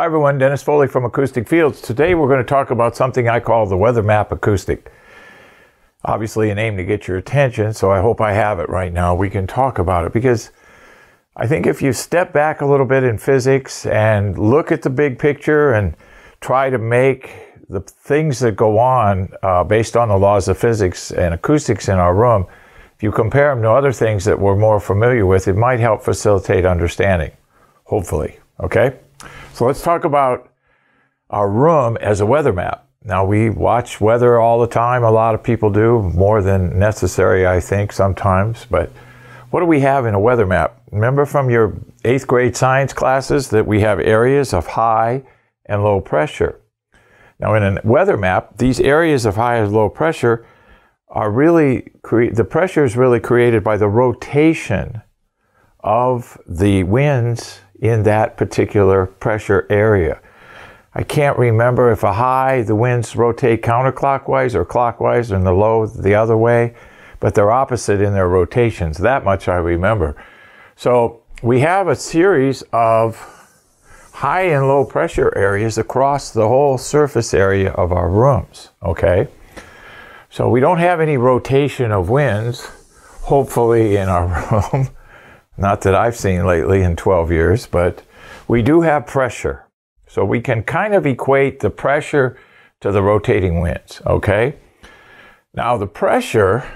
Hi everyone, Dennis Foley from Acoustic Fields. Today we're going to talk about something I call the Weather Map Acoustic. Obviously an aim to get your attention, so I hope I have it right now. We can talk about it because I think if you step back a little bit in physics and look at the big picture and try to make the things that go on based on the laws of physics and acoustics in our room, if you compare them to other things that we're more familiar with, it might help facilitate understanding, hopefully. Okay? So let's talk about our room as a weather map. Now, we watch weather all the time. A lot of people do, more than necessary, I think, sometimes. But what do we have in a weather map? Remember from your 8th grade science classes that we have areas of high and low pressure. Now, in a weather map, these areas of high and low pressure are really, the pressure is really created by the rotation of the winds in that particular pressure area. I can't remember if a high, the winds rotate counterclockwise or clockwise, and the low the other way, but they're opposite in their rotations. That much I remember. So we have a series of high and low pressure areas across the whole surface area of our rooms, okay? So we don't have any rotation of winds, hopefully, in our room. Not that I've seen lately in 12 years, but we do have pressure. So we can kind of equate the pressure to the rotating winds, okay? Now the pressure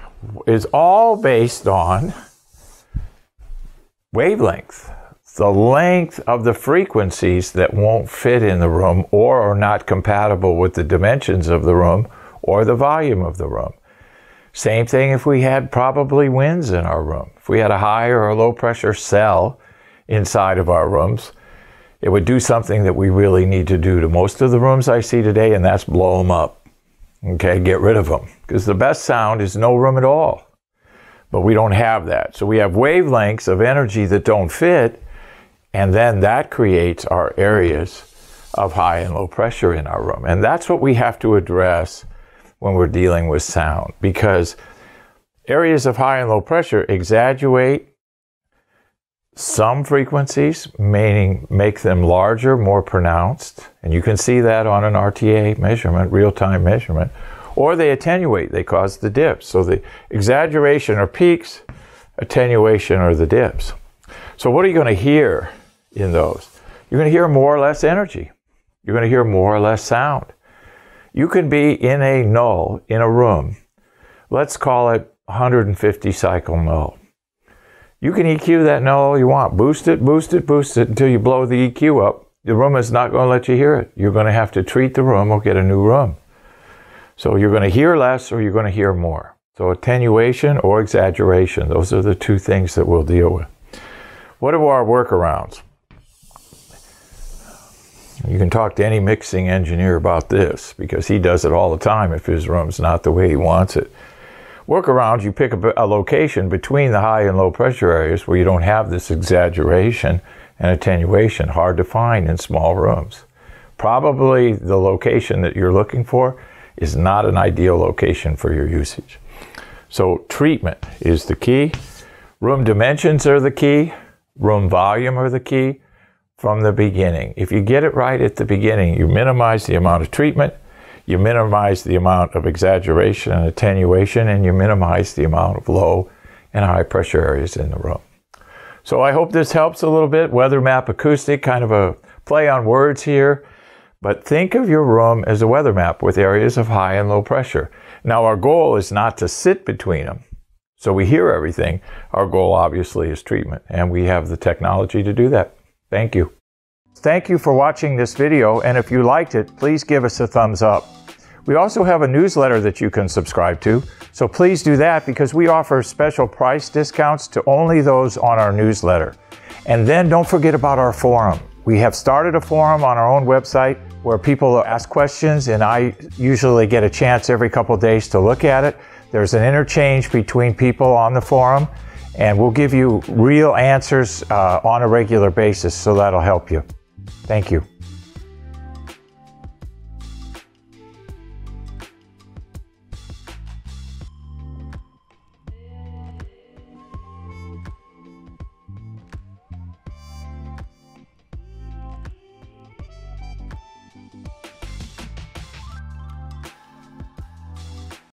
is all based on wavelength, the length of the frequencies that won't fit in the room or are not compatible with the dimensions of the room or the volume of the room. Same thing if we had probably winds in our room. If we had a high or a low pressure cell inside of our rooms, it would do something that we really need to do to most of the rooms I see today, and that's blow them up. Okay, get rid of them. Because the best sound is no room at all. But we don't have that. So we have wavelengths of energy that don't fit, and then that creates our areas of high and low pressure in our room. And that's what we have to address when we're dealing with sound, because areas of high and low pressure exaggerate some frequencies, meaning make them larger, more pronounced, and you can see that on an RTA measurement, real-time measurement, or they attenuate, they cause the dips. So the exaggeration are peaks, attenuation are the dips. So what are you going to hear in those? You're going to hear more or less energy. You're going to hear more or less sound. You can be in a null in a room. Let's call it 150 cycle null. You can EQ that null all you want. Boost it, boost it, boost it until you blow the EQ up. The room is not going to let you hear it. You're going to have to treat the room or get a new room. So you're going to hear less or you're going to hear more. So attenuation or exaggeration, those are the two things that we'll deal with. What are our workarounds? You can talk to any mixing engineer about this because he does it all the time if his room's not the way he wants it. Workarounds, you pick a location between the high and low pressure areas where you don't have this exaggeration and attenuation, hard to find in small rooms. Probably the location that you're looking for is not an ideal location for your usage. So treatment is the key. Room dimensions are the key. Room volume are the key. From the beginning. If you get it right at the beginning, you minimize the amount of treatment, you minimize the amount of exaggeration and attenuation, and you minimize the amount of low and high pressure areas in the room. So I hope this helps a little bit. Weather map acoustic, kind of a play on words here, but think of your room as a weather map with areas of high and low pressure. Now our goal is not to sit between them, so we hear everything. Our goal obviously is treatment, and we have the technology to do that. Thank you. Thank you for watching this video, and if you liked it, please give us a thumbs up. We also have a newsletter that you can subscribe to, so please do that because we offer special price discounts to only those on our newsletter. And then don't forget about our forum. We have started a forum on our own website where people ask questions, and I usually get a chance every couple of days to look at it. There's an interchange between people on the forum, and we'll give you real answers on a regular basis, so that'll help you. Thank you.